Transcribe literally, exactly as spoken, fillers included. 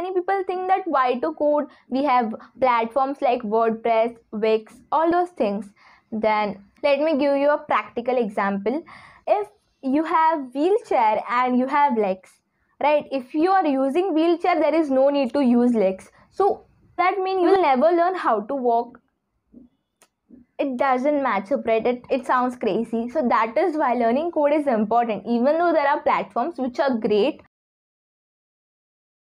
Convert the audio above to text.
many people think that why to code? We have platforms like WordPress, Wix, all those things. Then let me give you a practical example. If you have wheelchair and you have legs, right? If you are using wheelchair, there is no need to use legs. So that means you will never learn how to walk. It doesn't match up, right? It, it sounds crazy. So that is why learning code is important. Even though there are platforms which are great,